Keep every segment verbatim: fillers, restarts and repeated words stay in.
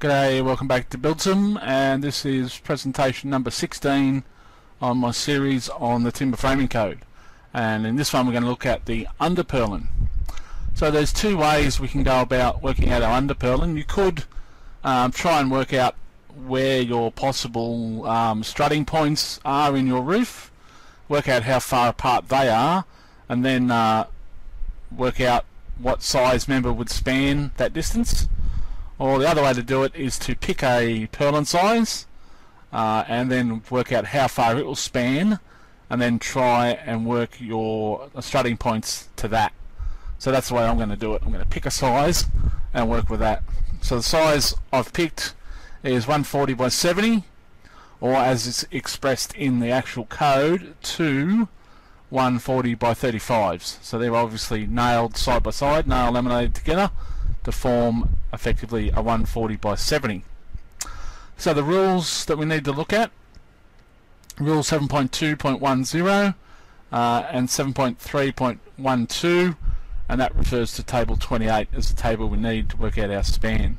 G'day, welcome back to Buildsum, and this is presentation number sixteen on my series on the Timber Framing Code. And in this one we're going to look at the underpurlin. So there's two ways we can go about working out our underpurlin. You could um, try and work out where your possible um, strutting points are in your roof, work out how far apart they are, and then uh, work out what size member would span that distance. Or the other way to do it is to pick a purlin size uh, and then work out how far it will span, and then try and work your strutting points to that. So that's the way I'm going to do it. I'm going to pick a size and work with that. So the size I've picked is one forty by seventy, or as it's expressed in the actual code, to one forty by thirty-fives. So they're obviously nailed side by side, nail laminated together, to form effectively a one forty by seventy. So the rules that we need to look at: rule seven point two point ten uh, and seven point three point twelve, and that refers to table twenty-eight as the table we need to work out our span.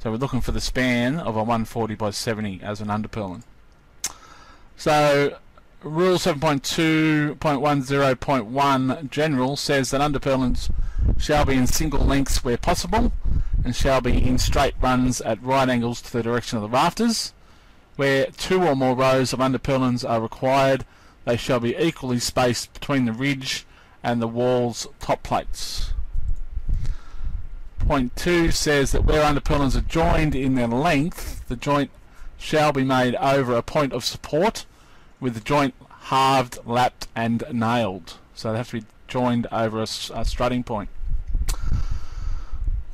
So we're looking for the span of a one forty by seventy as an underpurlin. So rule seven point two point ten point one general says that underpurlins shall be in single lengths where possible, and shall be in straight runs at right angles to the direction of the rafters. Where two or more rows of underpurlins are required, they shall be equally spaced between the ridge and the wall's top plates. Point two says that where underpurlins are joined in their length, the joint shall be made over a point of support, with the joint halved, lapped and nailed. So they have to be joined over a, a strutting point.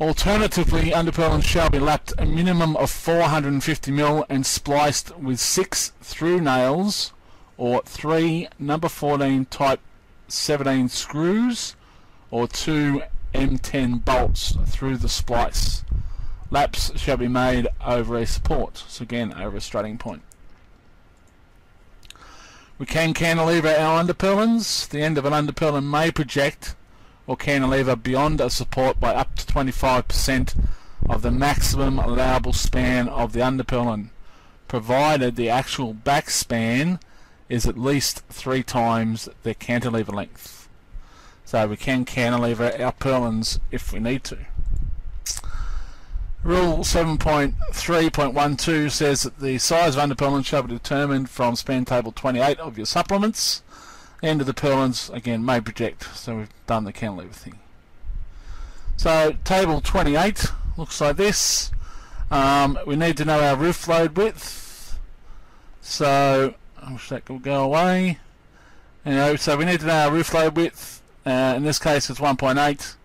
Alternatively, underpurlins shall be lapped a minimum of four hundred fifty millimeters and spliced with six through nails or three number fourteen type seventeen screws or two M ten bolts through the splice. Laps shall be made over a support, so again over a strutting point. We can cantilever our underpurlins. The end of an underpurlin may project or cantilever beyond a support by up to twenty-five percent of the maximum allowable span of the underpurlin, provided the actual back span is at least three times their cantilever length. So we can cantilever our purlins if we need to. Rule seven point three point twelve says that the size of underpurlins shall be determined from span table twenty-eight of your supplements. The end of the purlins, again, may project, so we've done the cantilever thing. So table twenty-eight looks like this. Um, we need to know our roof load width. So I wish that could go away. You know, so we need to know our roof load width. Uh, in this case, it's one point eight.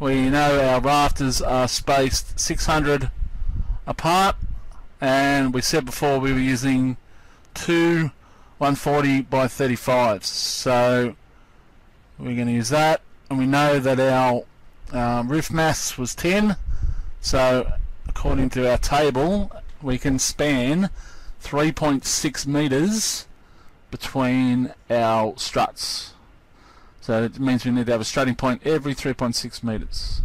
We know our rafters are spaced six hundred apart, and we said before we were using two one forty by thirty-fives, so we're going to use that. And we know that our um, roof mass was ten, so according to our table we can span three point six meters between our struts. So it means we need to have a strutting point every three point six metres.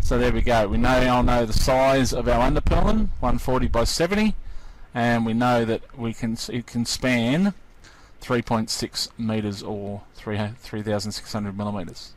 So there we go. We now know the size of our underpurlin, one forty by seventy, and we know that we can it can span three point six metres or three thousand six hundred millimetres.